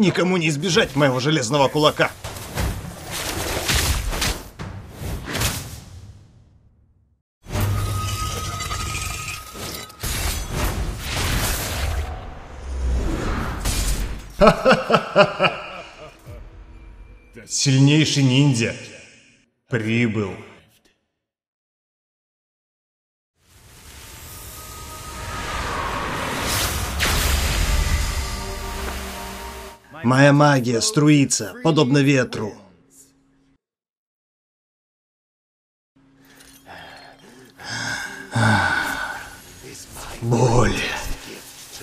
Никому не избежать моего железного кулака. Сильнейший ниндзя прибыл. Моя магия струится, подобно ветру. Боль.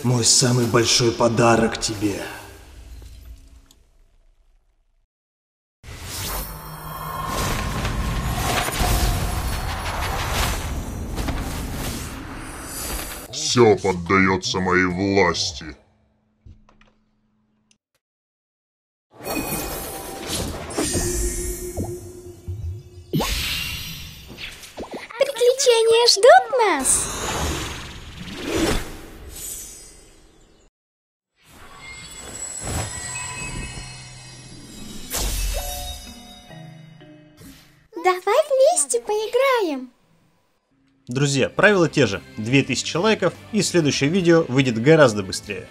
Мой самый большой подарок тебе. Все поддается моей власти. Приключения ждут нас. Давай вместе поиграем. Друзья, правила те же. 2000 лайков, и следующее видео выйдет гораздо быстрее.